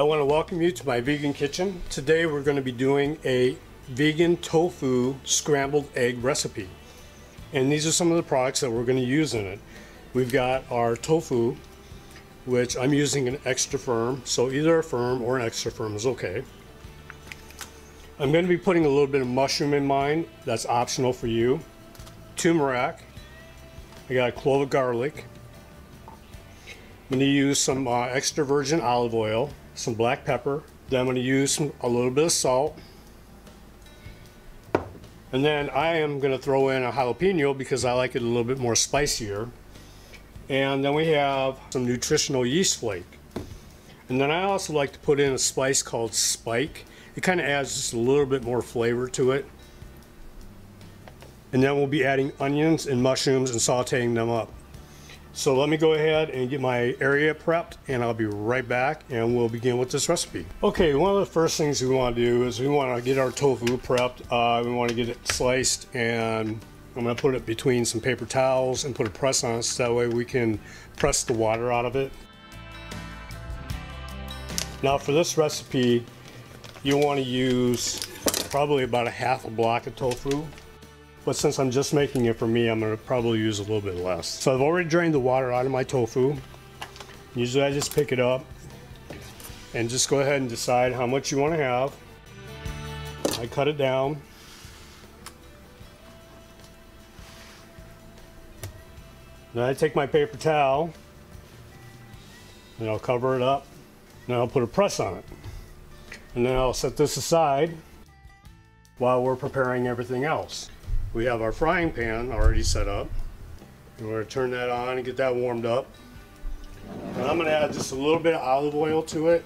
I want to welcome you to my vegan kitchen. Today we're going to be doing a vegan tofu scrambled egg recipe. And these are some of the products that we're going to use in it. We've got our tofu, which I'm using an extra firm, so either a firm or an extra firm is okay. I'm going to be putting a little bit of mushroom in mine. That's optional for you. Turmeric. I got a clove of garlic. I'm going to use some extra virgin olive oil, some black pepper. Then I'm going to use a little bit of salt. And then I am going to throw in a jalapeno because I like it a little bit more spicier. And then we have some nutritional yeast flake. And then I also like to put in a spice called Spike. It kind of adds just a little bit more flavor to it. And then we'll be adding onions and mushrooms and sauteing them up. So let me go ahead and get my area prepped, and I'll be right back and we'll begin with this recipe. Okay, one of the first things we want to do is we want to get our tofu prepped. We want to get it sliced, and I'm going to put it between some paper towels and put a press on it so that way we can press the water out of it. Now for this recipe, you'll want to use probably about a half a block of tofu. But since I'm just making it for me, I'm going to probably use a little bit less. So I've already drained the water out of my tofu. Usually I just pick it up and just go ahead and decide how much you want to have. I cut it down. Then I take my paper towel and I'll cover it up. Then I'll put a press on it. And then I'll set this aside while we're preparing everything else. We have our frying pan already set up. And we're going to turn that on and get that warmed up. And I'm going to add just a little bit of olive oil to it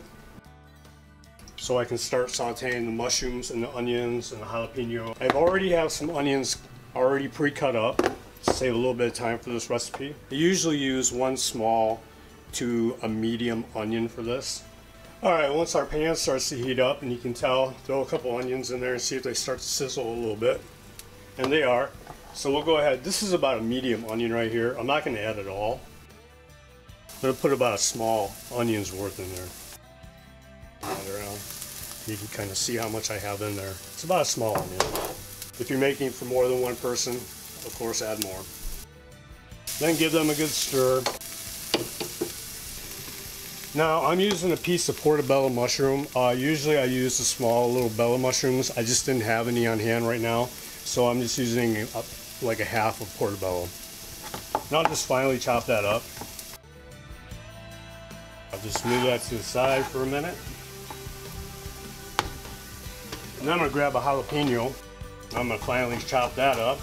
so I can start sauteing the mushrooms and the onions and the jalapeno. I already have some onions already pre-cut up to save a little bit of time for this recipe. I usually use one small to a medium onion for this. Alright, once our pan starts to heat up, and you can tell, throw a couple onions in there and see if they start to sizzle a little bit. And they are. So we'll go ahead. This is about a medium onion right here. I'm not going to add it all. I'm going to put about a small onion's worth in there. Around. You can kind of see how much I have in there. It's about a small onion. If you're making for more than one person, of course add more. Then give them a good stir. Now I'm using a piece of portobello mushroom. Usually I use the small little bella mushrooms. I just didn't have any on hand right now. So I'm just using like a half of portobello. And I'll just finally chop that up. I'll just move that to the side for a minute. And then I'm gonna grab a jalapeno. I'm gonna finally chop that up.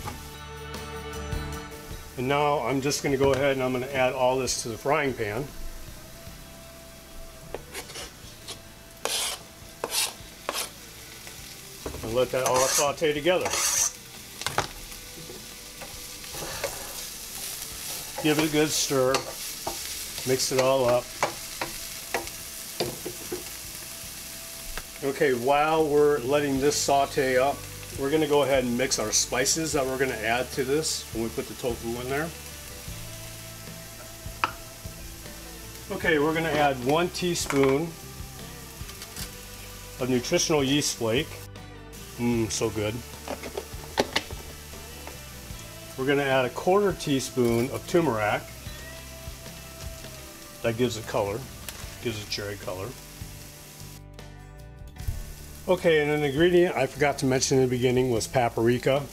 And now I'm just gonna go ahead and I'm gonna add all this to the frying pan. And let that all saute together. Give it a good stir, mix it all up. Okay, while we're letting this saute up, we're gonna go ahead and mix our spices that we're gonna add to this when we put the tofu in there. Okay, we're gonna add 1 teaspoon of nutritional yeast flake. So good. We're going to add 1/4 teaspoon of turmeric. That gives it color, gives it cherry color. Okay, and an ingredient I forgot to mention in the beginning was paprika.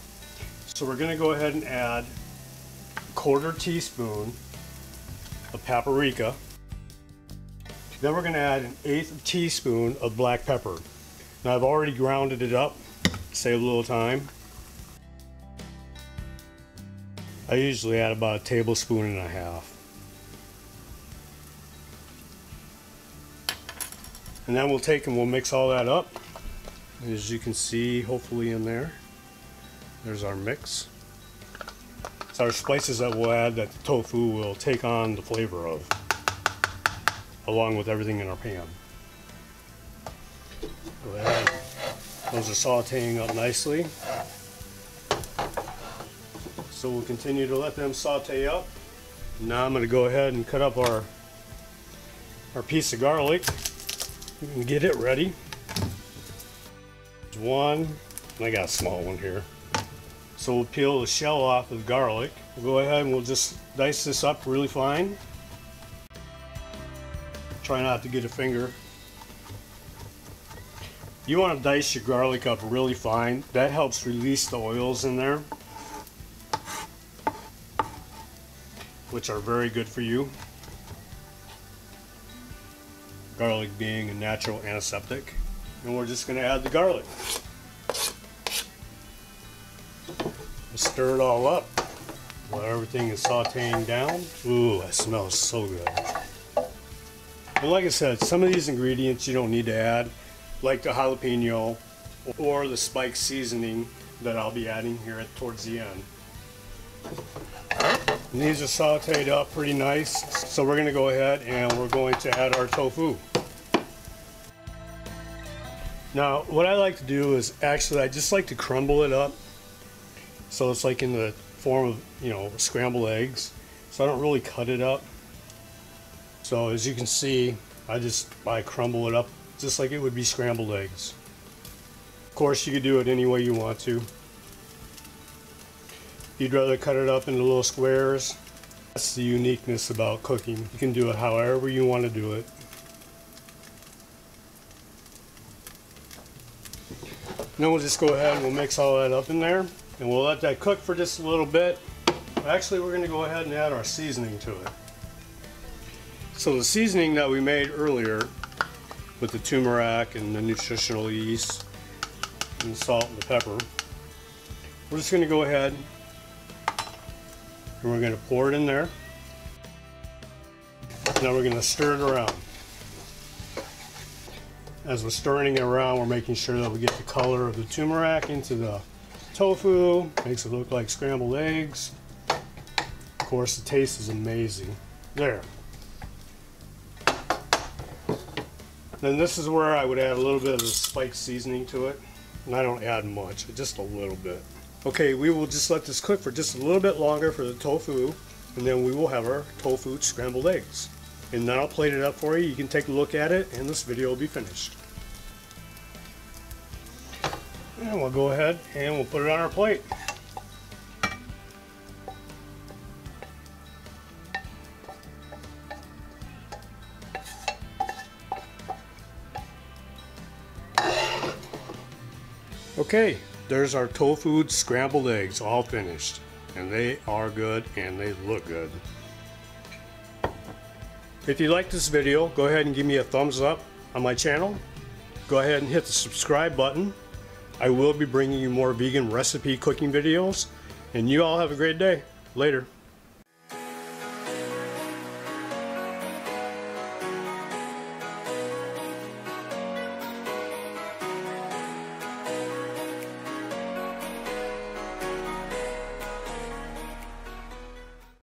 So we're going to go ahead and add 1/4 teaspoon of paprika. Then we're going to add 1/8 teaspoon of black pepper. Now I've already ground it up, save a little time. I usually add about 1.5 tablespoons. And then we'll take and we'll mix all that up. As you can see, hopefully in there, there's our mix. It's our spices that we'll add that the tofu will take on the flavor of, along with everything in our pan. Go ahead. Those are sauteing up nicely. So we'll continue to let them saute up. Now I'm going to go ahead and cut up our piece of garlic. and get it ready. There's one, and I got a small one here. So we'll peel the shell off of garlic. We'll go ahead and we'll just dice this up really fine. Try not to get a finger. You want to dice your garlic up really fine. That helps release the oils in there, which are very good for you. Garlic being a natural antiseptic. And we're just going to add the garlic. Stir it all up while everything is sauteing down. Ooh, that smells so good. And like I said, some of these ingredients you don't need to add, like the jalapeno or the spike seasoning that I'll be adding here towards the end. And these are sauteed up pretty nice. So we're going to go ahead and we're going to add our tofu. Now, what I like to do is actually, I just like to crumble it up. So it's like in the form of, you know, scrambled eggs. So I don't really cut it up. So as you can see, I crumble it up just like it would be scrambled eggs. Of course, you could do it any way you want to. You'd rather cut it up into little squares. That's the uniqueness about cooking. You can do it however you want to do it. Then we'll just go ahead and we'll mix all that up in there. And we'll let that cook for just a little bit. Actually, we're going to go ahead and add our seasoning to it. So the seasoning that we made earlier with the turmeric and the nutritional yeast and the salt and the pepper, we're just going to go ahead and we're going to pour it in there. Now we're going to stir it around. As we're stirring it around, we're making sure that we get the color of the turmeric into the tofu, makes it look like scrambled eggs. Of course, the taste is amazing. There. Then this is where I would add a little bit of the spike seasoning to it. And I don't add much, just a little bit. Okay, we will just let this cook for just a little bit longer for the tofu, and then we will have our tofu scrambled eggs. And then I'll plate it up for you. You can take a look at it, and this video will be finished. And we'll go ahead and we'll put it on our plate. Okay, there's our tofu scrambled eggs all finished. And they are good and they look good. If you like this video, go ahead and give me a thumbs up on my channel. Go ahead and hit the subscribe button. I will be bringing you more vegan recipe cooking videos, and you all have a great day. Later.